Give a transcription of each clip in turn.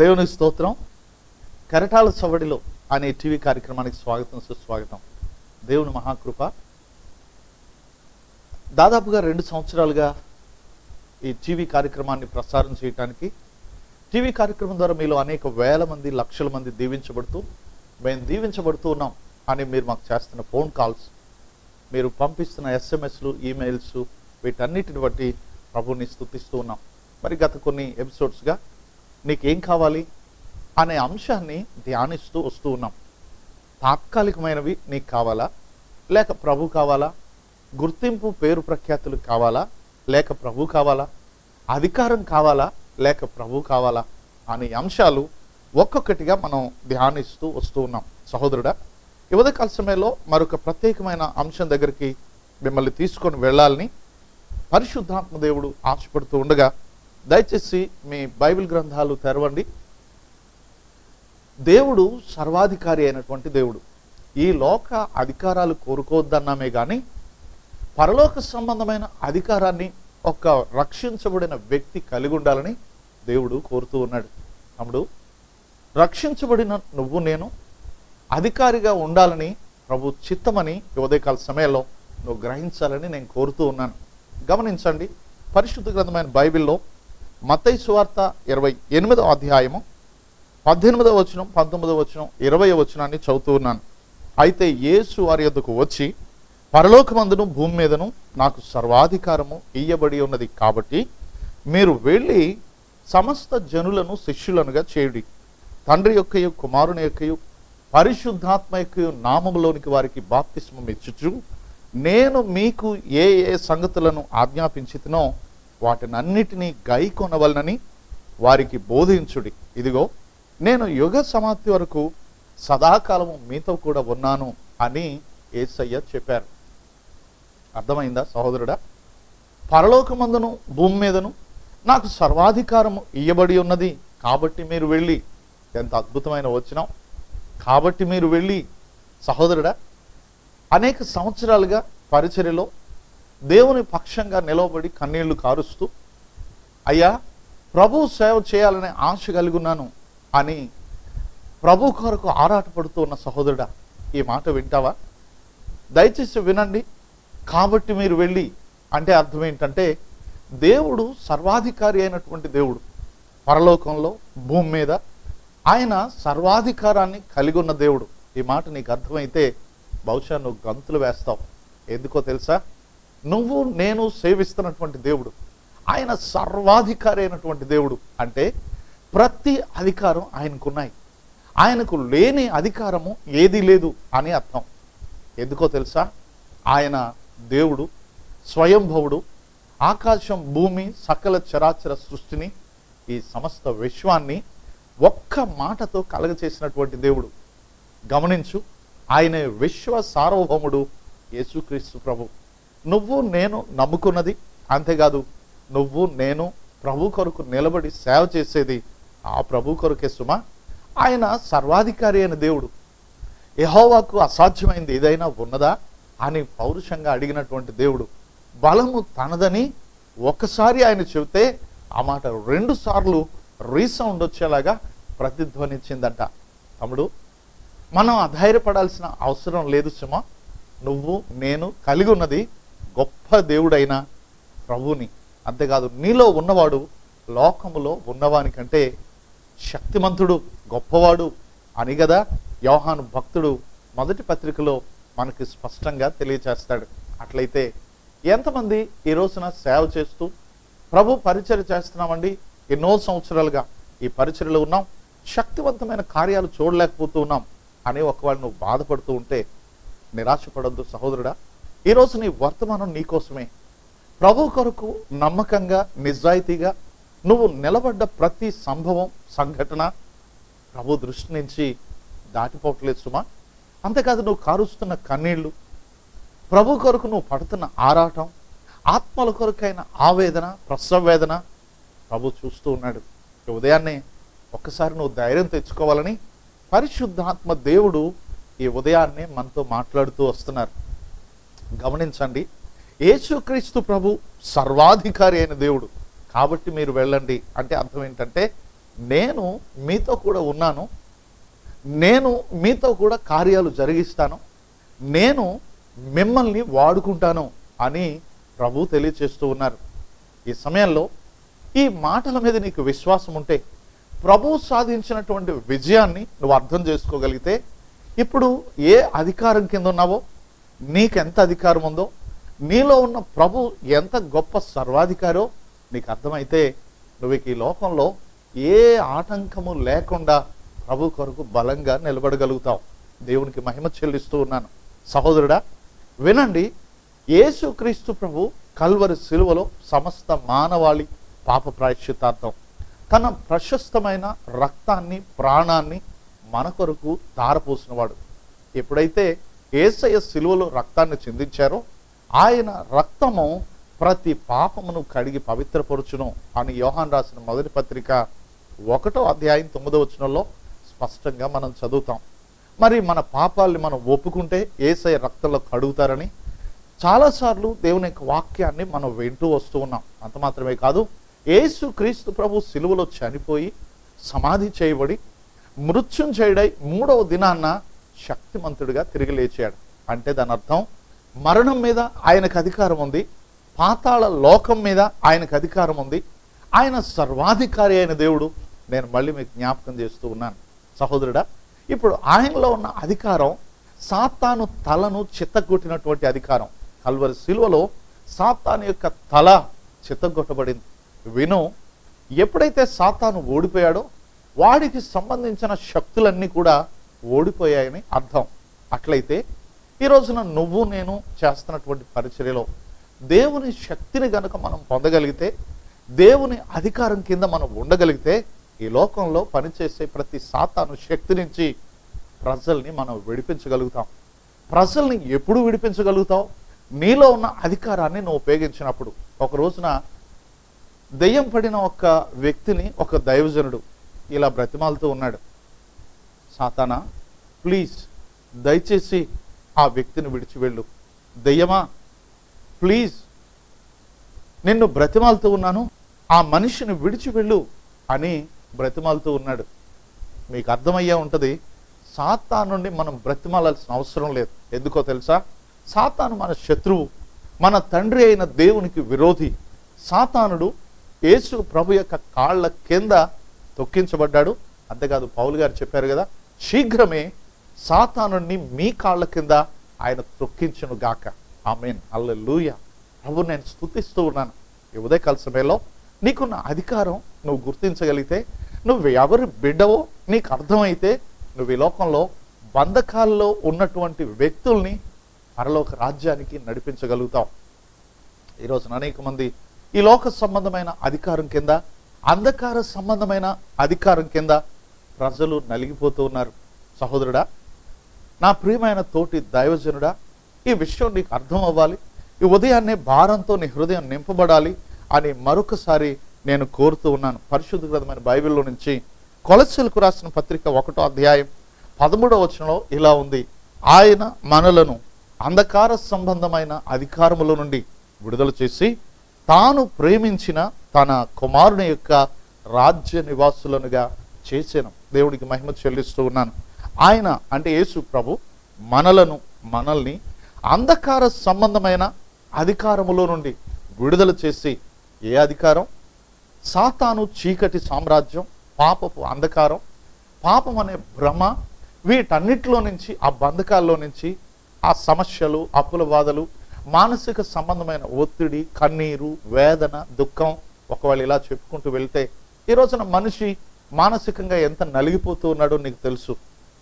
దేవుని స్తోత్రం. కరటాల సవడిలో అనే టీవీ కార్యక్రమానికి స్వాగతం, సుస్వాగతం. దేవుని మహాకృప. దాదాపుగా 2 సంవత్సరాలుగా ఈ టీవీ కార్యక్రమాన్ని ప్రసారం చేయడానికి, టీవీ కార్యక్రమం ద్వారా మీలో అనేక వేల మంది, లక్షల మంది దీవించబడుతూ, మేము దీవించబడుతూ ఉన్నాం అని మీరు మాకు చేస్తున్న ఫోన్ కాల్స్, మీరు పంపిస్తున్న ఎస్ఎంఎస్లు, ఈమెయిల్స్, వీటన్నిటిని బట్టి ప్రభువుని స్తుతిస్తూ ఉన్నాం. మరి గత కొన్ని ఎపిసోడ్స్గా నీకేం కావాలి అనే అంశాన్ని ధ్యానిస్తూ వస్తూ ఉన్నాం. తాత్కాలికమైనవి నీకు కావాలా, లేక ప్రభు కావాలా? గుర్తింపు, పేరు, ప్రఖ్యాతులు కావాలా, లేక ప్రభు కావాలా? అధికారం కావాలా, లేక ప్రభు కావాలా? అనే అంశాలు ఒక్కొక్కటిగా మనం ధ్యానిస్తూ వస్తూ ఉన్నాం. సహోదరుడా, ఈ ఉదయకాల సమయంలో మరొక ప్రత్యేకమైన అంశం దగ్గరికి మిమ్మల్ని తీసుకొని వెళ్ళాలని పరిశుద్ధాత్మ దేవుడు ఆశపడుతూ ఉండగా, దయచేసి మీ బైబిల్ గ్రంథాలు తెరవండి. దేవుడు సర్వాధికారి అయినటువంటి దేవుడు. ఈ లోక అధికారాలు కోరుకోవద్దన్నామే కానీ పరలోక సంబంధమైన అధికారాన్ని ఒక రక్షించబడిన వ్యక్తి కలిగి ఉండాలని దేవుడు కోరుతూ ఉన్నాడు. తమ్ముడు, రక్షించబడిన నువ్వు, నేను అధికారిగా ఉండాలని ప్రభు చిత్తమని ఉదయకాల సమయంలో నువ్వు గ్రహించాలని నేను కోరుతూ ఉన్నాను. గమనించండి, పరిశుద్ధ గ్రంథమైన బైబిల్లో మత్తయి సువార్త 28వ అధ్యాయము 18వ వచనం, 19వ వచనం, 20వ వచనాన్ని చదువుతూ ఉన్నాను. అయితే యేసు వారి యొద్దకు వచ్చి, పరలోకమందును భూమి మీదను నాకు సర్వాధికారము ఇయ్యబడి ఉన్నది, కాబట్టి మీరు వెళ్ళి సమస్త జనులను శిష్యులనుగా చేయుడి, తండ్రి యొక్కయు కుమారుని యొక్కయు పరిశుద్ధాత్మ యొక్క నామములోనికి వారికి బాప్తిస్మం ఇచ్చుచు, నేను మీకు ఏ ఏ సంగతులను ఆజ్ఞాపించితినో వాటినన్నిటినీ గైకొనవలనని వారికి బోధించుడి. ఇదిగో నేను యుగ సమాప్తి వరకు సదాకాలము మీతో కూడా ఉన్నాను అని యేసయ్య చెప్పారు. అర్థమైందా సహోదరుడా? పరలోకమందును భూమి మీదను నాకు సర్వాధికారము ఇయ్యబడి ఉన్నది, కాబట్టి మీరు వెళ్ళి. ఎంత అద్భుతమైన వచనం! కాబట్టి మీరు వెళ్ళి. సహోదరుడా, అనేక సంవత్సరాలుగా పరిచర్యలో దేవుని పక్షంగా నిలవబడి కన్నీళ్లు కారుస్తూ, అయ్యా ప్రభు సేవ చేయాలనే ఆశ కలిగున్నాను అని ప్రభు కొరకు ఆరాటపడుతూ ఉన్న సహోదరుడా, ఈ మాట వింటావా? దయచేసి వినండి. కాబట్టి మీరు వెళ్ళి అంటే అర్థం ఏంటంటే, దేవుడు సర్వాధికారి అయినటువంటి దేవుడు. పరలోకంలో, భూమి మీద ఆయన సర్వాధికారాన్ని కలిగి ఉన్న దేవుడు. ఈ మాట నీకు అర్థమైతే బహుశా నువ్వు గంతులు వేస్తావు. ఎందుకో తెలుసా? నువ్వు, నేను సేవిస్తున్నటువంటి దేవుడు ఆయన సర్వాధికారి అయినటువంటి దేవుడు. అంటే ప్రతి అధికారం ఆయనకున్నాయి, ఆయనకు లేని అధికారము ఏదీ లేదు అని అర్థం. ఎందుకో తెలుసా? ఆయన దేవుడు, స్వయంభవుడు. ఆకాశం, భూమి, సకల చరాచర సృష్టిని, ఈ సమస్త విశ్వాన్ని ఒక్క మాటతో కలగచేసినటువంటి దేవుడు. గమనించు, ఆయన విశ్వ సార్వభౌముడు యేసుక్రీస్తు ప్రభు. నువ్వు, నేను నమ్ముకున్నది అంతేకాదు, నువ్వు, నేను ప్రభు కొరకు నిలబడి సేవ చేసేది ఆ ప్రభు కొరకే సుమా. ఆయన సర్వాధికారి అయిన దేవుడు. యెహోవాకు అసాధ్యమైంది ఏదైనా ఉన్నదా అని పౌరుషంగా అడిగినటువంటి దేవుడు. బలము తనదని ఒకసారి ఆయన చెబితే ఆ మాట 2 సార్లు రీసౌండ్ వచ్చేలాగా ప్రతిధ్వనించిందంట. తమ్ముడు, మనం అధైర్యపడాల్సిన అవసరం లేదు సుమా. నువ్వు, నేను కలిగి ఉన్నది గొప్ప దేవుడైన ప్రభువుని. అంతేకాదు, నీలో ఉన్నవాడు లోకములో ఉన్నవానికంటే శక్తిమంతుడు, గొప్పవాడు అని కదా యోహాను భక్తుడు మొదటి పత్రికలో మనకి స్పష్టంగా తెలియచేస్తాడు. అట్లయితే ఎంతమంది ఈ రోజున సేవ చేస్తూ ప్రభు పరిచర్య చేస్తున్నామండి? ఎన్నో సంవత్సరాలుగా ఈ పరిచర్యలో ఉన్నాం, శక్తివంతమైన కార్యాలు చూడలేకపోతూ ఉన్నాం అనే ఒకవేళ నువ్వు బాధపడుతూ ఉంటే నిరాశపడద్దు సహోదరుడా. ఈరోజు నీ వర్తమానం నీకోసమే. ప్రభు కొరకు నమ్మకంగా, నిజాయితీగా నువ్వు నిలబడ్డ ప్రతి సంభవం, సంఘటన ప్రభు దృష్టి నుంచి దాటిపోవట్లేదు సుమా. అంతేకాదు, నువ్వు కారుస్తున్న కన్నీళ్లు, ప్రభు కొరకు నువ్వు పడుతున్న ఆరాటం, ఆత్మల కొరకైన ఆవేదన, ప్రసవ వేదన ప్రభు చూస్తూ ఉన్నాడు. ఉదయాన్నే ఒక్కసారి నువ్వు ధైర్యం తెచ్చుకోవాలని పరిశుద్ధాత్మ దేవుడు ఈ ఉదయాన్నే మనతో మాట్లాడుతూ వస్తున్నారు. గమనించండి, యేసుక్రీస్తు ప్రభు సర్వాధికారి అయిన దేవుడు. కాబట్టి మీరు వెళ్ళండి అంటే అర్థం ఏంటంటే, నేను మీతో కూడా ఉన్నాను, నేను మీతో కూడా కార్యాలు జరిగిస్తాను, నేను మిమ్మల్ని వాడుకుంటాను అని ప్రభు తెలియచేస్తూ ఉన్నారు. ఈ సమయంలో ఈ మాటల మీద నీకు విశ్వాసం ఉంటే, ప్రభు సాధించినటువంటి విజయాన్ని నువ్వు అర్థం చేసుకోగలిగితే, ఇప్పుడు ఏ అధికారం కింద ఉన్నావో, నీకెంత అధికారం ఉందో, నీలో ఉన్న ప్రభు ఎంత గొప్ప సర్వాధికారో నీకు అర్థమైతే, నువ్వు ఈ లోకంలో ఏ ఆటంకము లేకుండా ప్రభు కొరకు బలంగా నిలబడగలుగుతావు. దేవునికి మహిమ చెల్లిస్తూ ఉన్నాను. సహోదరుడా, వినండి, యేసుక్రీస్తు ప్రభు కల్వరి సిలువలో సమస్త మానవాళి పాప ప్రాయశ్చితార్థం తన ప్రశస్తమైన రక్తాన్ని, ప్రాణాన్ని మన కొరకు ధారపోసినవాడు. ఎప్పుడైతే యేసయ్య సిలువలో రక్తాన్ని చిందించారో, ఆయన రక్తము ప్రతి పాపమును కడిగి పవిత్రపరచును అని యోహాన్ రాసిన మొదటి పత్రిక 1వ అధ్యాయం 9వ వచనంలో స్పష్టంగా మనం చదువుతాం. మరి మన పాపాలని మనం ఒప్పుకుంటే యేసయ్య రక్తంలో కడుగుతారని చాలాసార్లు దేవుని యొక్క వాక్యాన్ని మనం వింటూ వస్తూ ఉన్నాం. అంత మాత్రమే కాదు, యేసు క్రీస్తు ప్రభు సిలువలో చనిపోయి సమాధి చేయబడి మృత్యుంజయుడై 3వ దినాన శక్తిమంతుడిగా తిరిగి లేచాడు. అంటే దాని అర్థం, మరణం మీద ఆయనకు అధికారం ఉంది, పాతాళ లోకం మీద ఆయనకు అధికారం ఉంది, ఆయన సర్వాధికారి అయిన దేవుడు. నేను మళ్ళీ మీకు జ్ఞాపకం చేస్తూ ఉన్నాను సహోదరుడా, ఇప్పుడు ఆయనలో ఉన్న అధికారం సాతాను తలను చిత్తగొట్టినటువంటి అధికారం. కల్వరి సిలువలో సాతాను యొక్క తల చిత్తగొట్టబడింది. విను, ఎప్పుడైతే సాతాను ఓడిపోయాడో వాడికి సంబంధించిన శక్తులన్నీ కూడా ఓడిపోయాయని అర్థం. అట్లయితే ఈ రోజున నువ్వు నేను చేస్తున్నటువంటి పరిచర్యలో దేవుని శక్తిని గనక మనం పొందగలిగితే, దేవుని అధికారం కింద మనం ఉండగలిగితే, ఈ లోకంలో పనిచేసే ప్రతి సాతాను శక్తి నుంచి ప్రజల్ని మనం విడిపించగలుగుతాం. ప్రజల్ని ఎప్పుడు విడిపించగలుగుతావు? నీలో ఉన్న అధికారాన్ని నువ్వు ఉపయోగించినప్పుడు. ఒక రోజున దెయ్యం పడిన ఒక వ్యక్తిని ఒక దైవజనుడు ఇలా బ్రతిమాలుతూ ఉన్నాడు, సాతానా ప్లీజ్ దయచేసి ఆ వ్యక్తిని విడిచి వెళ్ళు, దెయ్యమా ప్లీజ్ నిన్ను బ్రతిమాలుతూ ఉన్నాను, ఆ మనిషిని విడిచి వెళ్ళు అని బ్రతిమాలుతూ ఉన్నాడు. మీకు అర్థమయ్యే ఉంటుంది, సాతాను నుండి మనం బ్రతిమాలాల్సిన అవసరం లేదు. ఎందుకో తెలుసా? సాతాను మన శత్రువు, మన తండ్రి అయిన దేవునికి విరోధి. సాతానుడు యేసు ప్రభు యొక్క కాళ్ళ కింద తొక్కించబడ్డాడు. అంతేకాదు, పౌలు గారు చెప్పారు కదా, శీఘ్రమే సాతానుని మీ కాళ్ళ కింద ఆయన తొక్కించును గాక. ఆమేన్, హల్లెలూయా. ప్రభు నేను స్తుతిస్తూ ఉన్నాను. ఈ ఉదయకాల సమయంలో నీకున్న అధికారం నువ్వు గుర్తించగలిగితే, నువ్వు ఎవరి బిడ్డవో నీకు అర్థమైతే, నువ్వు ఈ లోకంలో బంధకాల్లో ఉన్నటువంటి వ్యక్తుల్ని పరలోక రాజ్యానికి నడిపించగలుగుతావు. ఈరోజు అనేక మంది ఈ లోక సంబంధమైన అధికారం కింద, అంధకార సంబంధమైన అధికారం కింద ప్రజలు నలిగిపోతూ ఉన్నారు. సహోదరుడా, నా ప్రియమైన తోటి దైవజనుడా, ఈ విషయం నీకు అర్థం అవ్వాలి. ఈ ఉదయాన్నే భారంతో నీ హృదయం నింపబడాలి అని మరొకసారి నేను కోరుతూ ఉన్నాను. పరిశుద్ధ గ్రంథమైన బైబిల్లో నుంచి కొలస్సీలకు రాసిన పత్రిక 1వ అధ్యాయం 13వ వచనంలో ఇలా ఉంది, ఆయన మనలను అంధకార సంబంధమైన అధికారముల నుండి విడుదల చేసి తాను ప్రేమించిన తన కుమారుని యొక్క రాజ్య నివాసులనుగా చేసాను. దేవుడికి మహిమ చెల్లిస్తూ ఉన్నాను. ఆయన అంటే యేసు ప్రభు మనల్ని అంధకార సంబంధమైన అధికారములో నుండి విడుదల చేసి, ఏ అధికారం? సాతాను, చీకటి సామ్రాజ్యం, పాపపు అంధకారం, పాపం అనే భ్రమ, వీటన్నిటిలో నుంచి, ఆ బంధకాల్లో నుంచి, ఆ సమస్యలు, అప్పుల బాధలు, మానసిక సంబంధమైన ఒత్తిడి, కన్నీరు, వేదన, దుఃఖం, ఒకవేళ ఇలా చెప్పుకుంటూ వెళ్తే ఈ రోజున మనిషి మానసికంగా ఎంత నలిగిపోతూ ఉన్నాడో నీకు తెలుసు.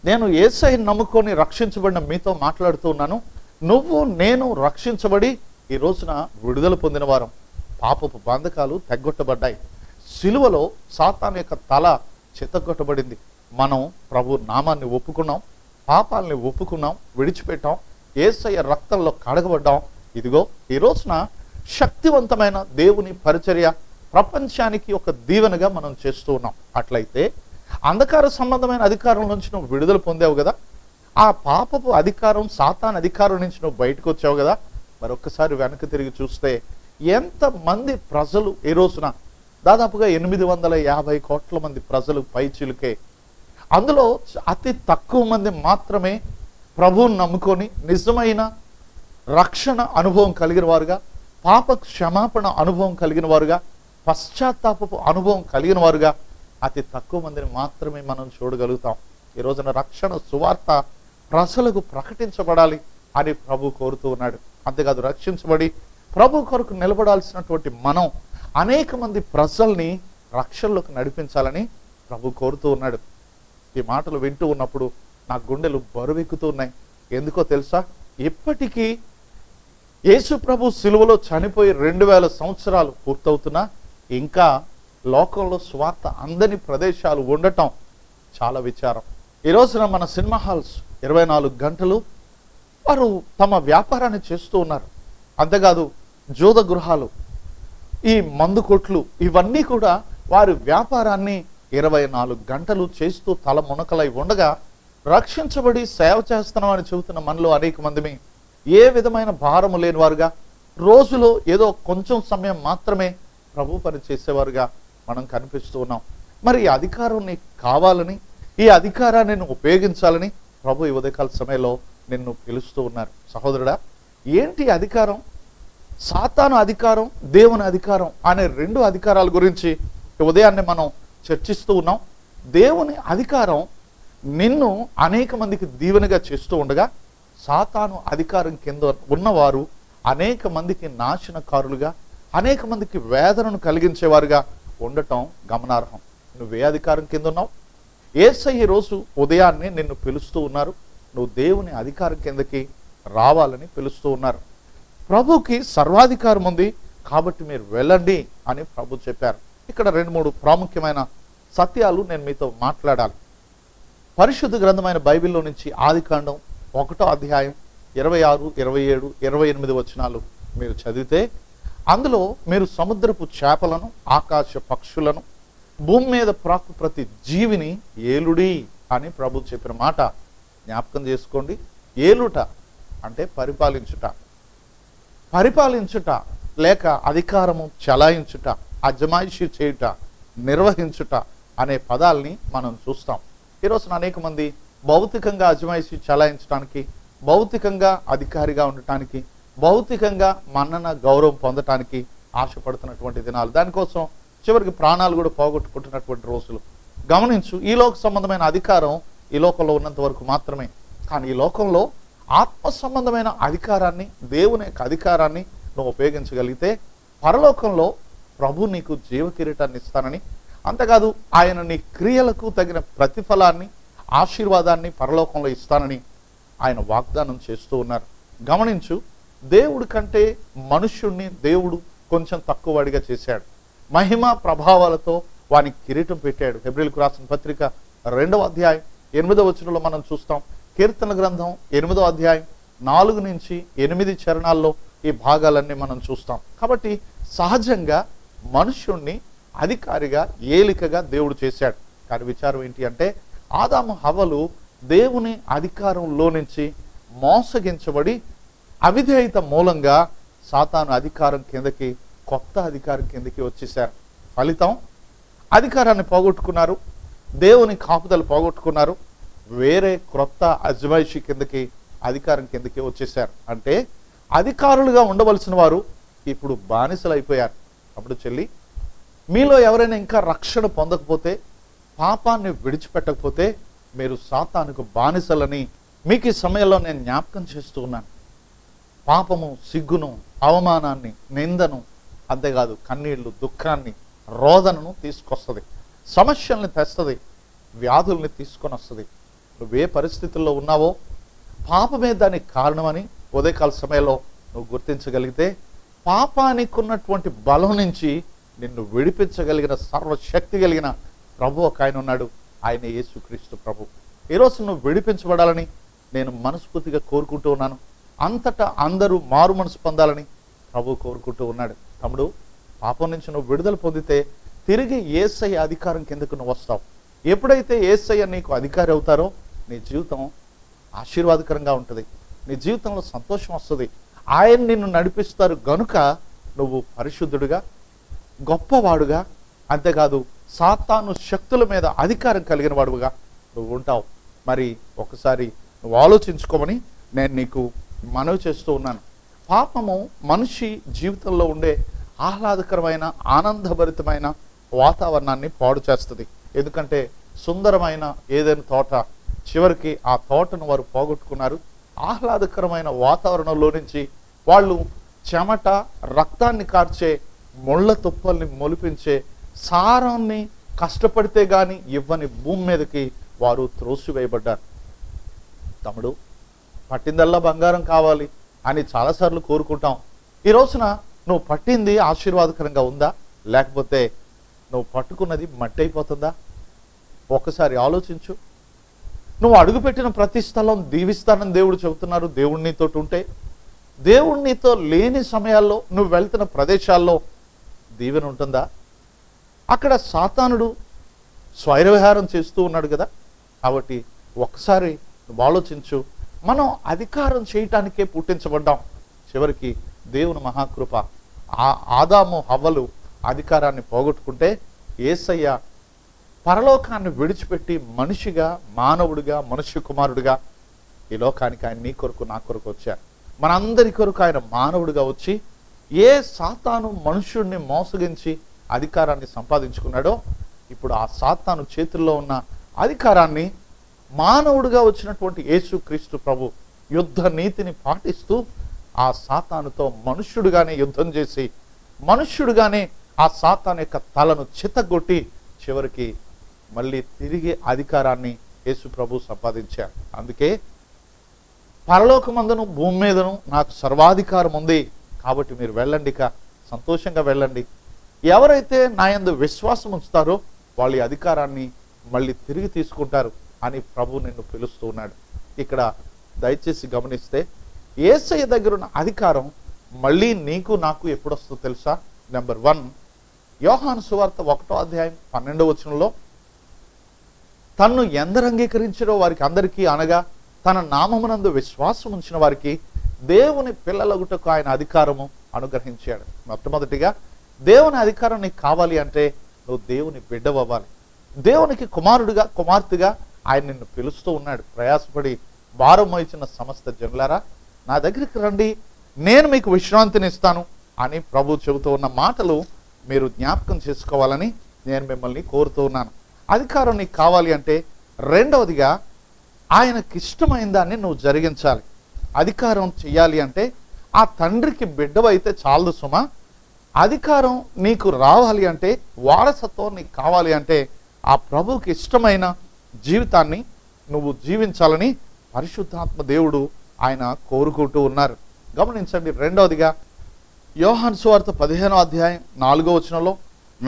నేను యేసయ్యని నమ్ముకొని రక్షించబడిన మీతో మాట్లాడుతూ ఉన్నాను. నువ్వు నేను రక్షించబడి ఈ రోజున విడుదల పొందిన వారం. పాపపు బంధకాలు తగ్గొట్టబడ్డాయి. సిలువలో సాతాను యొక్క తల చితగొట్టబడింది. మనం ప్రభు నామాన్ని ఒప్పుకున్నాం, పాపాలని ఒప్పుకున్నాం, విడిచిపెట్టాం, యేసయ్య రక్తంలో కడగబడ్డాం. ఇదిగో ఈ రోజున శక్తివంతమైన దేవుని పరిచర్య ప్రపంచానికి ఒక దీవెనగా మనం చేస్తూ ఉన్నాం. అట్లయితే అంధకార సంబంధమైన అధికారం నుంచి నువ్వు విడుదల పొందావు కదా, ఆ పాపపు అధికారం, సాతాను అధికారం నుంచి నువ్వు బయటకు వచ్చావు కదా. మరొకసారి వెనక్కి తిరిగి చూస్తే ఎంతమంది ప్రజలు ఈ రోజున దాదాపుగా 850 కోట్ల మంది ప్రజలు పైచిలుకే, అందులో అతి తక్కువ మంది మాత్రమే ప్రభువుని నమ్ముకొని నిజమైన రక్షణ అనుభవం కలిగిన వారుగా, పాప క్షమాపణ అనుభవం కలిగిన వారుగా, పశ్చాత్తాపపు అనుభవం కలిగిన వారుగా అతి తక్కువ మందిని మాత్రమే మనం చూడగలుగుతాం. ఈ రోజున రక్షణ సువార్త ప్రజలకు ప్రకటించబడాలి అని ప్రభు కోరుతూ ఉన్నాడు. అంతేకాదు రక్షించబడి ప్రభు కొరకు నిలబడాల్సినటువంటి మనం అనేక మంది ప్రజల్ని రక్షణలోకి నడిపించాలని ప్రభు కోరుతూ ఉన్నాడు. ఈ మాటలు వింటూ ఉన్నప్పుడు నా గుండెలు బరువెక్కుతూ ఉన్నాయి. ఎందుకో తెలుసా? ఇప్పటికీ యేసు ప్రభు సిలువలో చనిపోయి 2000 సంవత్సరాలు పూర్తవుతున్నా ఇంకా లోకంలో స్వార్థ అందని ప్రదేశాలు ఉండటం చాలా విచారం. ఈ రోజున మన సినిమా హాల్స్ 24 గంటలు వారు తమ వ్యాపారాన్ని చేస్తూ ఉన్నారు. అంతేకాదు జూద గృహాలు, ఈ మందు కొట్లు, ఇవన్నీ కూడా వారి వ్యాపారాన్ని 24 గంటలు చేస్తూ తల మునకలై ఉండగా, రక్షించబడి సేవ చేస్తున్నామని చెబుతున్న మనలో అనేక మందిని ఏ విధమైన భారము లేనివారుగా, రోజులో ఏదో కొంచెం సమయం మాత్రమే ప్రభు పని చేసేవారుగా మనం కనిపిస్తూ ఉన్నాం. మరి ఈ అధికారం నీకు కావాలని, ఈ అధికారాన్ని నేను ఉపయోగించాలని ప్రభు ఈ ఉదయకాల సమయంలో నిన్ను పిలుస్తూ ఉన్నారు. సహోదరుడా, ఏంటి అధికారం? సాతాను అధికారం, దేవుని అధికారం అనే రెండు అధికారాల గురించి ఉదయాన్నే మనం చర్చిస్తూ ఉన్నాం. దేవుని అధికారం నిన్ను అనేక మందికి దీవెనగా చేస్తూ ఉండగా, సాతాను అధికారం కింద ఉన్నవారు అనేక మందికి నాశనకారులుగా, అనేక మందికి వేదనను కలిగించేవారుగా ఉండటం గమనార్హం. నువ్వే అధికారం కింద ఉన్నావు? యేసయ్య రోజు ఉదయాన్నే నిన్ను పిలుస్తూ ఉన్నారు. నువ్వు దేవుని అధికారం కిందకి రావాలని పిలుస్తూ ఉన్నారు. ప్రభుకి సర్వాధికారం ఉంది కాబట్టి మీరు వెళ్ళండి అని ప్రభు చెప్పారు. ఇక్కడ 2-3 ప్రాముఖ్యమైన సత్యాలు నేను మీతో మాట్లాడాలి. పరిశుద్ధ గ్రంథమైన బైబిల్లో నుంచి ఆదికాండం 1వ అధ్యాయం 26, 27, 28 వచనాలు మీరు చదివితే, అందులో మీరు సముద్రపు చేపలను, ఆకాశ పక్షులను, భూమి మీద ప్రాకు ప్రతి జీవిని ఏలుడి అని ప్రభు చెప్పిన మాట జ్ఞాపకం చేసుకోండి. ఏలుట అంటే పరిపాలించుట, పరిపాలించుట లేక అధికారము చలాయించుట, అజమాయిషి చేయుట, నిర్వహించుట అనే పదాలని మనం చూస్తాం. ఈరోజు అనేక మంది భౌతికంగా అజమాయిషి చలాయించడానికి, భౌతికంగా అధికారిగా ఉండటానికి, భౌతికంగా మన్నన గౌరవం పొందటానికి ఆశపడుతున్నటువంటి దినాలు, దానికోసం చివరికి ప్రాణాలు కూడా పోగొట్టుకుంటున్నటువంటి రోజులు. గమనించు, ఈ లోక సంబంధమైన అధికారం ఈ లోకంలో ఉన్నంత వరకు మాత్రమే, కానీ ఈ లోకంలో ఆత్మ సంబంధమైన అధికారాన్ని, దేవుని యొక్క అధికారాన్ని నువ్వు ఉపయోగించగలిగితే పరలోకంలో ప్రభు నీకు జీవ కిరీటాన్ని ఇస్తానని, అంతేకాదు ఆయన నీ క్రియలకు తగిన ప్రతిఫలాన్ని, ఆశీర్వాదాన్ని పరలోకంలో ఇస్తానని ఆయన వాగ్దానం చేస్తూ ఉన్నారు. గమనించు, దేవుడి కంటే మనుష్యుణ్ణి దేవుడు కొంచెం తక్కువడిగా చేశాడు, మహిమ ప్రభావాలతో వానికి కిరీటం పెట్టాడు. హెబ్రీలకు రాసిన పత్రిక 2వ అధ్యాయం 8వ వచనంలో మనం చూస్తాం. కీర్తన గ్రంథం 8వ అధ్యాయం 4 నుంచి 8 చరణాల్లో ఈ భాగాలన్నీ మనం చూస్తాం. కాబట్టి సహజంగా మనుష్యుణ్ణి అధికారిగా, ఏలికగా దేవుడు చేశాడు. కానీ విచారం ఏంటి అంటే, ఆదాము హవ్వలు దేవుని అధికారంలో నుంచి మోసగించబడి అవిధేయత మూలంగా సాతాను అధికారం కిందకి, కొత్త అధికారం కిందకి వచ్చేసారు. ఫలితం అధికారాన్ని పోగొట్టుకున్నారు, దేవుని కాపుదలు పోగొట్టుకున్నారు, వేరే క్రొత్త అజమాయిషి కిందకి, అధికారం కిందకి వచ్చేసారు. అంటే అధికారులుగా ఉండవలసిన వారు ఇప్పుడు బానిసలు అయిపోయారు. అప్పుడు చెల్లి, మీలో ఎవరైనా ఇంకా రక్షణ పొందకపోతే, పాపాన్ని విడిచిపెట్టకపోతే మీరు సాతానుకు బానిసలని మీకు ఈ సమయంలో నేను జ్ఞాపకం చేస్తూ ఉన్నాను. పాపము, సిగ్గును, అవమానాన్ని, నిందను, అంతేకాదు కన్నీళ్లు, దుఃఖాన్ని, రోదనను తీసుకొస్తుంది, సమస్యల్ని తెస్తుంది, వ్యాధుల్ని తీసుకొని వస్తుంది. నువ్వే పరిస్థితుల్లో ఉన్నావో పాపమే దానికి కారణమని ఉదయకాల సమయంలో నువ్వు గుర్తించగలిగితే, పాపానికి ఉన్నటువంటి బలం నుంచి నిన్ను విడిపించగలిగిన సర్వశక్తి కలిగిన ప్రభు ఒక ఆయన ఉన్నాడు. ఆయన యేసుక్రీస్తు ప్రభు. ఈరోజు నువ్వు విడిపించబడాలని నేను మనస్ఫూర్తిగా కోరుకుంటూ ఉన్నాను. అంతటా అందరూ మారు మనసు పొందాలని ప్రభు కోరుకుంటూ ఉన్నాడు. తమ్ముడు, పాపం నుంచి నువ్వు విడుదల పొందితే తిరిగి యేసయ్య అధికారం కిందకు నువ్వు వస్తావు. ఎప్పుడైతే యేసయ్య నీకు అధికారి అవుతారో నీ జీవితం ఆశీర్వాదకరంగా ఉంటుంది, నీ జీవితంలో సంతోషం వస్తుంది. ఆయన నిన్ను నడిపిస్తారు గనుక నువ్వు పరిశుద్ధుడుగా, గొప్పవాడుగా, అంతేకాదు సాతాను శక్తుల మీద అధికారం కలిగిన వాడుగా నువ్వు ఉంటావు. మరి ఒకసారి నువ్వు ఆలోచించుకోమని నేను నీకు మనవి చేస్తూ ఉన్నాను. పాపము మనిషి జీవితంలో ఉండే ఆహ్లాదకరమైన ఆనందభరితమైన వాతావరణాన్ని పాడు చేస్తుంది. ఎందుకంటే సుందరమైన ఏదైనా తోట, చివరికి ఆ తోటను వారు పోగొట్టుకున్నారు. ఆహ్లాదకరమైన వాతావరణంలో నుంచి వాళ్ళు చెమట రక్తాన్ని కార్చే ముళ్ళ తుప్పల్ని మొలిపించే సారాన్ని కష్టపడితే కానీ ఇవ్వని భూమి మీదకి వారు త్రోసివేయబడ్డారు. తమ్ముడు, పట్టిందల్లా బంగారం కావాలి అని చాలాసార్లు కోరుకుంటాం. ఈ రోజున నువ్వు పట్టింది ఆశీర్వాదకరంగా ఉందా, లేకపోతే నువ్వు పట్టుకున్నది మట్టి అయిపోతుందా? ఒకసారి ఆలోచించు. నువ్వు అడుగుపెట్టిన ప్రతి స్థలం దీవిస్తానని దేవుడు చెబుతున్నారు. దేవుడు నీతో ఉంటే, దేవుడు నీతో లేని సమయాల్లో నువ్వు వెళ్తున్న ప్రదేశాల్లో దీవెన ఉంటుందా? అక్కడ సాతానుడు స్వైరవిహారం చేస్తూ ఉన్నాడు కదా. కాబట్టి ఒకసారి నువ్వు ఆలోచించు. మనం అధికారం చేయటానికే పుట్టించబడ్డాం. చివరికి దేవుని మహాకృప, ఆదాము హవ్వలు అధికారాన్ని పోగొట్టుకుంటే యేసయ్య పరలోకాన్ని విడిచిపెట్టి మనిషిగా, మానవుడిగా, మనుష్య కుమారుడిగా ఈ లోకానికి ఆయన నీ కొరకు నా కొరకు వచ్చారు. మనందరి కొరకు ఆయన మానవుడిగా వచ్చి ఏ సాతాను మనుషుడిని మోసగించి అధికారాన్ని సంపాదించుకున్నాడో, ఇప్పుడు ఆ సాతాను చేతుల్లో ఉన్న అధికారాన్ని మానవుడిగా వచ్చినటువంటి యేసు క్రీస్తు ప్రభు యుద్ధ నీతిని పాటిస్తూ ఆ సాతానుతో మనుష్యుడుగానే యుద్ధం చేసి, మనుష్యుడుగానే ఆ సాతాను యొక్క తలను చితగొట్టి, చివరికి మళ్ళీ తిరిగి అధికారాన్ని యేసు ప్రభు సంపాదించారు. అందుకే పరలోకమందును భూమి మీదను నాకు సర్వాధికారం ఉంది, కాబట్టి మీరు వెళ్ళండి, ఇక సంతోషంగా వెళ్ళండి. ఎవరైతే నాయందు విశ్వాసం ఉంచుతారో వాళ్ళ అధికారాన్ని మళ్ళీ తిరిగి తీసుకుంటారు అని ప్రభు నిన్ను పిలుస్తూ ఉన్నాడు. ఇక్కడ దయచేసి గమనిస్తే యేసయ్య దగ్గర ఉన్న అధికారం మళ్ళీ నీకు నాకు ఎప్పుడొస్తుందో తెలుసా? నెంబర్ 1, యోహాను సువార్త 1వ అధ్యాయం 12వ వచనంలో, తన్ను ఎందరు అంగీకరించారో వారికి అందరికీ, అనగా తన నామమునందు విశ్వాసం ఉంచిన వారికి దేవుని పిల్లలగుటకు ఆయన అధికారము అనుగ్రహించాడు. మొట్టమొదటిగా దేవుని అధికారం నీకు కావాలి అంటే నువ్వు దేవుని బిడ్డవు అవ్వాలి. దేవునికి కుమారుడిగా, కుమార్తెగా ఆయన నిన్ను పిలుస్తూ ఉన్నాడు. ప్రయాసపడి భారం మోయించిన సమస్త జనులారా నా దగ్గరికి రండి, నేను మీకు విశ్రాంతిని ఇస్తాను అని ప్రభు చెబుతూ ఉన్న మాటలు మీరు జ్ఞాపకం చేసుకోవాలని నేను మిమ్మల్ని కోరుతూ ఉన్నాను. అధికారం నీకు కావాలి అంటే రెండవదిగా ఆయనకి ఇష్టమైన దాన్ని నువ్వు జరిగించాలి. అధికారం చెయ్యాలి అంటే ఆ తండ్రికి బిడ్డవైతే చాలదు సుమా. అధికారం నీకు రావాలి అంటే, వారసత్వం నీకు కావాలి అంటే ఆ ప్రభువుకి ఇష్టమైన జీవితాన్ని నువ్వు జీవించాలని పరిశుద్ధాత్మ దేవుడు ఆయన కోరుకుంటూ ఉన్నారు. గమనించండి, రెండవదిగా యోహాను సువార్త 15వ అధ్యాయం 4వ వచనంలో,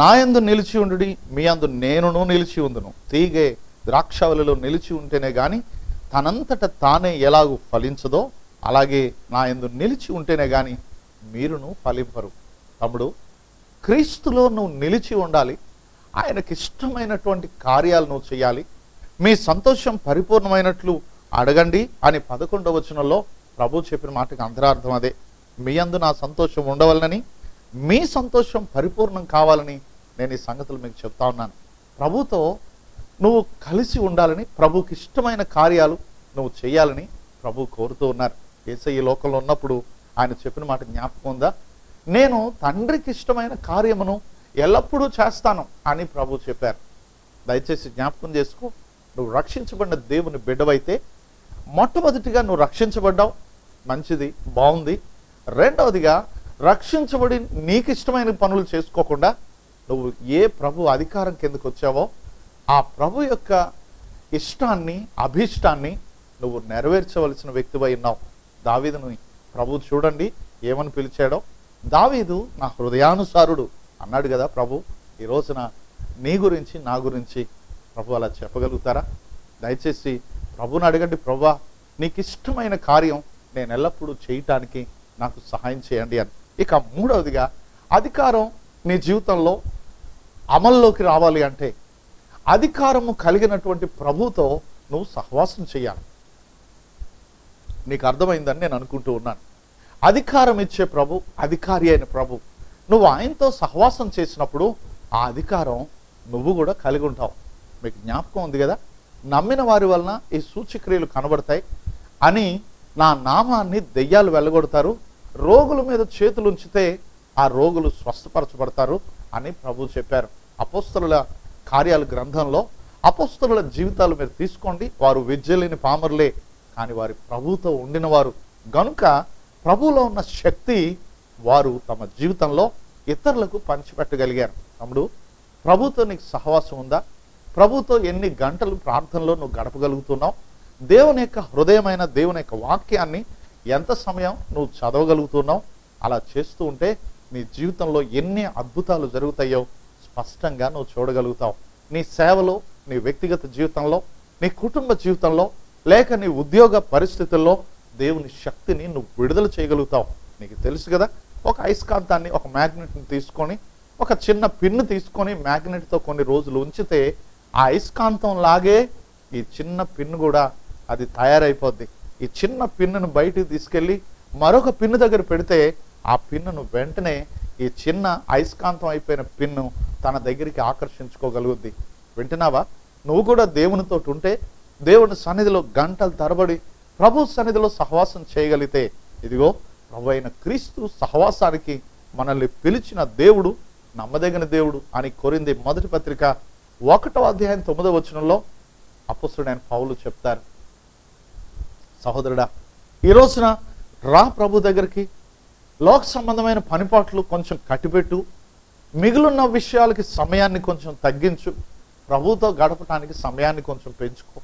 నాయందు నిలిచి ఉండుడి, మీ అందు నేనును నిలిచి ఉందును. తీగే ద్రాక్షవల్లిలో నిలిచి ఉంటేనే కానీ తనంతట తానే ఎలాగూ ఫలించదో, అలాగే నాయందు నిలిచి ఉంటేనే కానీ మీరును ఫలింపరు. తమ్ముడు, క్రీస్తులో నువ్వు నిలిచి ఉండాలి. ఆయనకి ఇష్టమైనటువంటి కార్యాలు నువ్వు చేయాలి. మీ సంతోషం పరిపూర్ణమైనట్లు అడగండి అని 11వ వచనంలో ప్రభు చెప్పిన మాటకి అంతరార్థం అదే. మీ అందు నా సంతోషం ఉండవాలని, మీ సంతోషం పరిపూర్ణం కావాలని నేను ఈ సంగతులు మీకు చెప్తా ఉన్నాను. ప్రభుతో నువ్వు కలిసి ఉండాలని, ప్రభుకి ఇష్టమైన కార్యాలు నువ్వు చేయాలని ప్రభు కోరుతూ ఉన్నారు. యేసయ్య ఈ లోకంలో ఉన్నప్పుడు ఆయన చెప్పిన మాట జ్ఞాపకం ఉందా? నేను తండ్రికి ఇష్టమైన కార్యమును ఎల్లప్పుడూ చేస్తాను అని ప్రభు చెప్పారు. దయచేసి జ్ఞాపకం చేసుకో, నువ్వు రక్షించబడిన దేవుని బిడ్డవైతే మొట్టమొదటిగా నువ్వు రక్షించబడ్డావు, మంచిది, బాగుంది. రెండవదిగా రక్షించబడి నీకు ఇష్టమైన పనులు చేసుకోకుండా నువ్వు ఏ ప్రభు అధికారం కిందకు వచ్చావో ఆ ప్రభు యొక్క ఇష్టాన్ని, అభీష్టాన్ని నువ్వు నెరవేర్చవలసిన వ్యక్తివై ఉన్నావు. దావీదును ప్రభు చూడండి ఏమని పిలిచాడో, దావీదు నా హృదయానుసారుడు అన్నాడు కదా ప్రభు. ఈ రోజున నీ గురించి నా గురించి ప్రభు అలా చెప్పగలుగుతారా? దయచేసి ప్రభుని అడగండి, ప్రభా నీకు ఇష్టమైన కార్యం నేను ఎల్లప్పుడూ చేయటానికి నాకు సహాయం చేయండి అని. ఇక మూడవదిగా అధికారం నీ జీవితంలో అమల్లోకి రావాలి అంటే అధికారము కలిగినటువంటి ప్రభుతో నువ్వు సహవాసం చేయాలి. నీకు అర్థమైందని నేను అనుకుంటూ ఉన్నాను. అధికారం ఇచ్చే ప్రభు, అధికారి అయిన ప్రభు, నువ్వు ఆయనతో సహవాసం చేసినప్పుడు ఆ అధికారం నువ్వు కూడా కలిగి ఉంటావు. మీకు జ్ఞాపకం ఉంది కదా, నమ్మిన వారి వలన ఈ సూచక్రియలు కనబడతాయి అని నా నామాన్ని దెయ్యాలు వెళ్ళగొడతారు, రోగుల మీద చేతులు ఉంచితే ఆ రోగులు స్వస్థపరచబడతారు అని ప్రభువు చెప్పారు. అపోస్తలుల కార్యాల గ్రంథంలో అపోస్తలుల జీవితాలు మీరు తీసుకోండి, వారు విద్యలేని పామరులే, కానీ వారి ప్రభుతో ఉండినవారు గనుక ప్రభువులో ఉన్న శక్తి వారు తమ జీవితంలో ఇతరులకు పంచిపెట్టగలిగారు. తమ్ముడు, ప్రభుతో నీకు సహవాసం ఉందా? ప్రభుతో ఎన్ని గంటలు ప్రార్థనలో నువ్వు గడపగలుగుతున్నావు? దేవుని యొక్క హృదయమైన దేవుని యొక్క వాక్యాన్ని ఎంత సమయం నువ్వు చదవగలుగుతున్నావు? అలా చేస్తూ ఉంటే నీ జీవితంలో ఎన్ని అద్భుతాలు జరుగుతాయో స్పష్టంగా నువ్వు చూడగలుగుతావు. నీ సేవలో, నీ వ్యక్తిగత జీవితంలో, నీ కుటుంబ జీవితంలో, లేక నీ ఉద్యోగ పరిస్థితుల్లో దేవుని శక్తిని నువ్వు విడుదల చేయగలుగుతావు. నీకు తెలుసు కదా, ఒక అయస్కాంతాన్ని, ఒక మ్యాగ్నెట్ని తీసుకొని, ఒక చిన్న పిన్ను తీసుకొని మ్యాగ్నెట్తో కొన్ని రోజులు ఉంచితే ఆ అయస్కాంతం లాగే ఈ చిన్న పిన్ను కూడా అది తయారైపోద్ది. ఈ చిన్న పిన్నును బయటికి తీసుకెళ్ళి మరొక పిన్ను దగ్గర పెడితే ఆ పిన్నును వెంటనే ఈ చిన్న అయస్కాంతం అయిపోయిన పిన్ను తన దగ్గరికి ఆకర్షించుకోగలుగుద్ది. వింటున్నావా? నువ్వు కూడా దేవునితో ఉంటే, దేవుని సన్నిధిలో గంటలు తరబడి ప్రభు సన్నిధిలో సహవాసం చేయగలిగితే, ఇదిగో ప్రభు అయిన క్రీస్తు సహవాసానికి మనల్ని పిలిచిన దేవుడు నమ్మదగిన దేవుడు అని కొరింది మొదటి పత్రిక 1వ అధ్యాయం 9వ వచనంలో అపొస్తలుడైన పౌలు చెప్తారు. సహోదరుడా, ఈ రోజున రా ప్రభు దగ్గరికి, లోక సంబంధమైన పనిపాట్లు కొంచెం కట్టిపెట్టు, మిగిలిన విషయాలకి సమయాన్ని కొంచెం తగ్గించు, ప్రభుతో గడపడానికి సమయాన్ని కొంచెం పెంచుకో,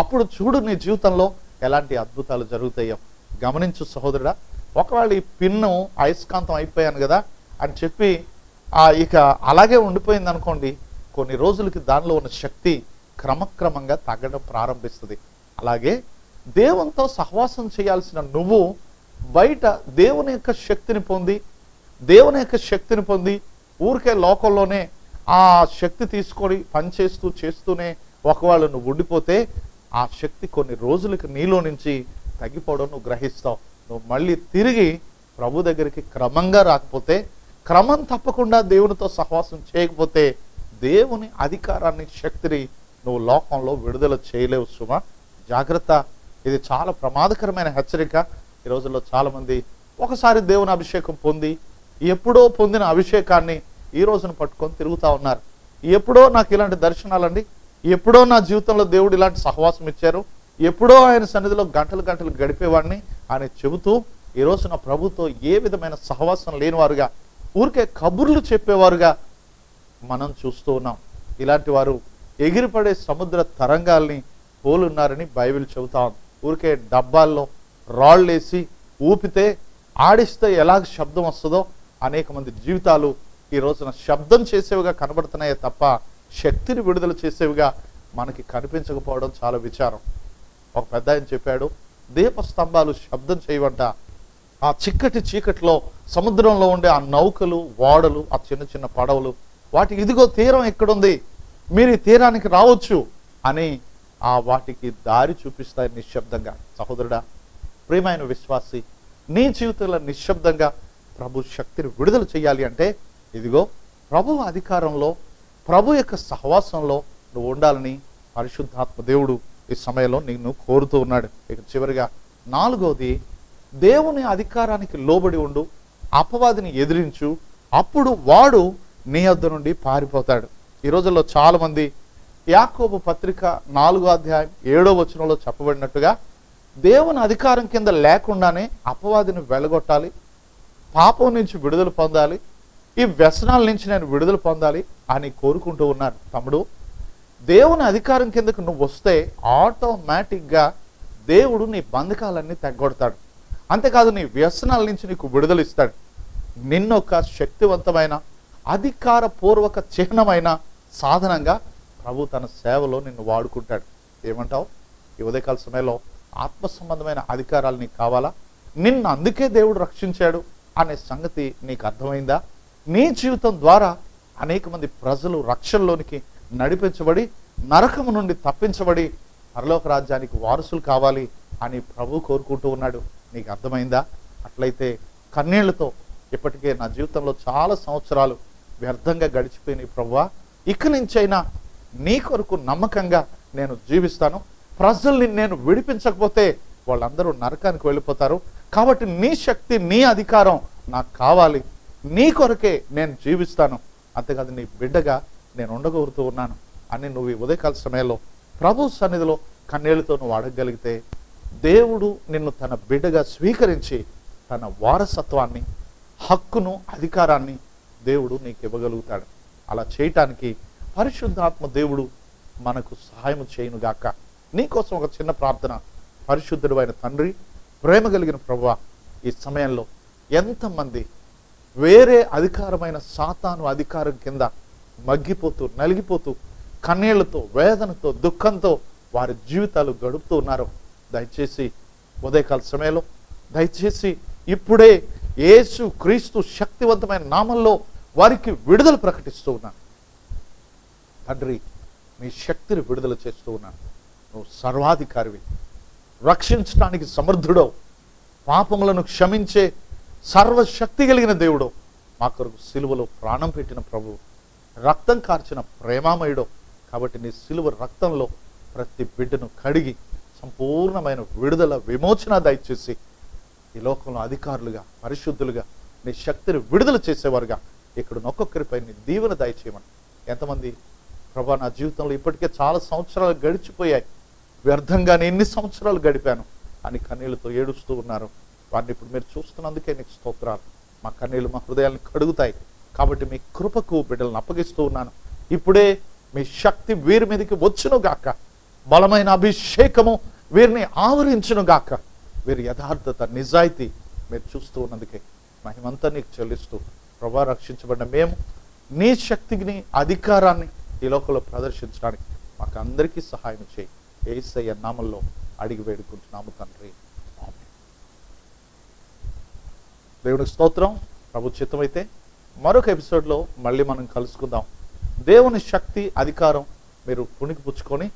అప్పుడు చూడు నీ జీవితంలో ఎలాంటి అద్భుతాలు జరుగుతాయో. గమనించు సహోదరుడా, ఒకవేళ ఈ పిన్ను అయస్కాంతం అయిపోయాను కదా అని చెప్పి ఇక అలాగే ఉండిపోయింది అనుకోండి, కొన్ని రోజులకి దానిలో ఉన్న శక్తి క్రమక్రమంగా తగ్గడం ప్రారంభిస్తుంది. అలాగే దేవునితో సహవాసం చేయాల్సిన నువ్వు బయట దేవుని యొక్క శక్తిని పొంది, ఊరికే లోకంలోనే ఆ శక్తి తీసుకొని పనిచేస్తూ చేస్తూనే ఒకవేళ నువ్వు ఉండిపోతే ఆ శక్తి కొన్ని రోజులకి నీలో నుంచి తగ్గిపోవడం నువ్వు గ్రహిస్తావు. నువ్వు మళ్ళీ తిరిగి ప్రభు దగ్గరికి క్రమంగా రాకపోతే, క్రమం తప్పకుండా దేవునితో సహవాసం చేయకపోతే దేవుని అధికారాన్ని, శక్తిని నువ్వు లోకంలో విడుదల చేయలేవు సుమా. జాగ్రత్త, ఇది చాలా ప్రమాదకరమైన హెచ్చరిక. ఈ రోజుల్లో చాలామంది ఒకసారి దేవుని అభిషేకం పొంది, ఎప్పుడో పొందిన అభిషేకాన్ని ఈ రోజును పట్టుకొని తిరుగుతూ ఉన్నారు. ఎప్పుడో నాకు ఇలాంటి దర్శనాలండి, ఎప్పుడో నా జీవితంలో దేవుడు ఇలాంటి సహవాసం ఇచ్చారు, ఎప్పుడో ఆయన సన్నిధిలో గంటలు గంటలు గడిపేవాడిని అని చెబుతూ ఈ రోజున ప్రభుతో ఏ విధమైన సహవాసం లేనివారుగా, ఊరికే కబుర్లు చెప్పేవారుగా మనం చూస్తూ ఉన్నాం. ఇలాంటి వారు ఎగిరిపడే సముద్ర తరంగాల్ని పోలున్నారని బైబిల్ చెబుతా ఉంది. ఊరికే డబ్బాల్లో రాళ్ళు వేసి ఊపితే, ఆడిస్తే ఎలాగ శబ్దం వస్తుందో అనేక మంది జీవితాలు ఈ రోజున శబ్దం చేసేవిగా కనబడుతున్నాయే తప్ప శక్తిని విడుదల చేసేవిగా మనకి కనిపించకపోవడం చాలా విచారం. ఒక పెద్ద ఆయన చెప్పాడు, దీపస్తంభాలు శబ్దం చేయవంట. ఆ చిక్కటి చీకట్లో సముద్రంలో ఉండే ఆ నౌకలు, ఓడలు, ఆ చిన్న చిన్న పడవలు, వాటి ఇదిగో తీరం ఎక్కడుంది, మీరు ఈ తీరానికి రావచ్చు అని ఆ వాటికి దారి చూపిస్తాయి నిశ్శబ్దంగా. సహోదరుడా, ప్రియమైన విశ్వాసి, నీ జీవితంలో నిశ్శబ్దంగా ప్రభు శక్తిని విడుదల చేయాలి అంటే ఇదిగో ప్రభు అధికారంలో, ప్రభు యొక్క సహవాసంలో నువ్వు ఉండాలని పరిశుద్ధాత్మ దేవుడు ఈ సమయంలో నిన్ను కోరుతూ ఉన్నాడు. ఇక చివరిగా 4వది, దేవుని అధికారానికి లోబడి ఉండు, అపవాదిని ఎదిరించు, అప్పుడు వాడు నీ వద్ద నుండి పారిపోతాడు. ఈ రోజుల్లో చాలామంది యాకోబు పత్రిక 4వ అధ్యాయం 7వ వచనంలో చెప్పబడినట్టుగా దేవుని అధికారం కింద లేకుండానే అపవాదిని వెళ్ళగొట్టాలి, పాపం నుంచి విడుదల పొందాలి, ఈ వ్యసనాల నుంచి నేను విడుదల పొందాలి అని కోరుకుంటూ ఉన్నారు. తమ్ముడు, దేవుని అధికారం కిందకు నువ్వు వస్తే ఆటోమేటిక్గా దేవుడు నీ బంధకాలన్నీ తగ్గొడతాడు, అంతేకాదు నీ వ్యసనాల నుంచి నీకు విడుదలిస్తాడు. నిన్నొక శక్తివంతమైన, అధికారపూర్వక చిహ్నమైన సాధనంగా ప్రభు తన సేవలో నిన్ను వాడుకుంటాడు. ఏమంటావు? ఈ ఉదయకాల సమయంలో ఆత్మ సంబంధమైన అధికారాలు నీకు కావాలా? నిన్ను అందుకే దేవుడు రక్షించాడు అనే సంగతి నీకు అర్థమైందా? నీ జీవితం ద్వారా అనేక మంది ప్రజలు రక్షణలోనికి నడిపించబడి, నరకము నుండి తప్పించబడి పరలోక రాజ్యానికి వారసులు కావాలి అని ప్రభు కోరుకుంటూ ఉన్నాడు. నీకు అర్థమైందా? అట్లయితే కన్నీళ్లతో, ఇప్పటికే నా జీవితంలో చాలా సంవత్సరాలు వ్యర్థంగా గడిచిపోయినాయి ప్రభువా. ఇక నుంచైనా నీ కొరకు నమ్మకంగా నేను జీవిస్తాను. ప్రజల్ని నేను విడిపించకపోతే వాళ్ళందరూ నరకానికి వెళ్ళిపోతారు. కాబట్టి నీ శక్తి, నీ అధికారం నాకు కావాలి. నీ కొరకే నేను జీవిస్తాను. అంతేకాదు నీ బిడ్డగా నేను ఉండగోరుతూ ఉన్నాను అని నువ్వు ఈ ఉదయకాల సమయంలో ప్రభు సన్నిధిలో కన్నీళ్లతో నువ్వు అడగగలిగితే దేవుడు నిన్ను తన బిడ్డగా స్వీకరించి తన వారసత్వాన్ని, హక్కును, అధికారాన్ని దేవుడు నీకు ఇవ్వగలుగుతాడు. అలా చేయటానికి పరిశుద్ధాత్మ దేవుడు మనకు సహాయం చేయనుగాక. నీకోసం ఒక చిన్న ప్రార్థన. పరిశుద్ధుడు అయిన తండ్రి, ప్రేమ కలిగిన ప్రభువా, ఈ సమయంలో ఎంతమంది వేరే అధికారమైన సాతాను అధికారం కింద మగ్గిపోతూ, నలిగిపోతూ, కన్నీళ్లతో, వేదనతో, దుఃఖంతో వారి జీవితాలు గడుపుతూ ఉన్నారు. దయచేసి ఉదయకాల సమయంలో, దయచేసి ఇప్పుడే యేసు క్రీస్తు శక్తివంతమైన నామంలో వారికి విడుదల ప్రకటిస్తూ ఉన్నాను తండ్రి. నీ శక్తిని విడుదల చేస్తూ ఉన్నాను. నువ్వు సర్వాధికారివి, రక్షించడానికి సమర్థుడవు, పాపములను క్షమించే సర్వశక్తి కలిగిన దేవుడు, మా కొరకు సిలువలో ప్రాణం పెట్టిన ప్రభు, రక్తం కార్చిన ప్రేమామయుడు. కాబట్టి నీ సిలువ రక్తంలో ప్రతి బిడ్డను కడిగి సంపూర్ణమైన విడుదల, విమోచన దయచేసి ఈ లోకంలో అధికారులుగా, పరిశుద్ధులుగా, నీ శక్తిని విడుదల చేసేవారుగా ఇక్కడ ఒక్కొక్కరిపై నీ దీవెన దయచేయమని. ఎంతమంది ప్రభా, నా జీవితంలో ఇప్పటికే చాలా సంవత్సరాలు గడిచిపోయాయి, వ్యర్థంగా నేను ఎన్ని సంవత్సరాలు గడిపాను అని కన్నీళ్ళతో ఏడుస్తూ ఉన్నారు. వారిని ఇప్పుడు మీరు చూస్తున్నందుకే నీకు స్తోత్రాలు. మా కన్నీళ్ళు మా హృదయాలను కడుగుతాయి. కాబట్టి మీ కృపకు బిడ్డలను అప్పగిస్తూ ఉన్నాను. ఇప్పుడే మీ శక్తి వీరి మీదకి వచ్చునుగాక. బలమైన అభిషేకము వీరిని ఆవరించునుగాక. వీరి యథార్థత, నిజాయితీ మీరు చూస్తూ ఉన్నందుకే మహిమంతా నీకు చెల్లిస్తూ ప్రభా, రక్షించబడిన మేము నీ శక్తిని, అధికారాన్ని ఈ లోకంలో ప్రదర్శించడానికి మాకు అందరికీ సహాయం చేయి. యేసయ్య నామంలో అడిగి వేడుకుంటున్నాము తండ్రి. దేవునికి స్తోత్రం. ప్రభు చిత్తమైతే మరొక ఎపిసోడ్లో మళ్ళీ మనం కలుసుకుందాం. దేవుని శక్తి, అధికారం మీరు పుణికిపుచ్చుకొని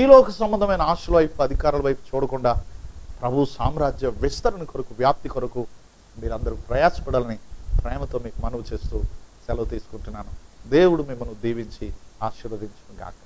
ఈలోక సంబంధమైన ఆశల వైపు, అధికారాల వైపు చూడకుండా ప్రభు సామ్రాజ్య విస్తరణ కొరకు, వ్యాప్తి కొరకు మీరందరూ ప్రయాసపడాలని ప్రేమతో మీకు మనవి చేస్తూ సెలవు తీసుకుంటున్నాను. దేవుడు మిమ్మల్ని దీవించి ఆశీర్వదించును గాక.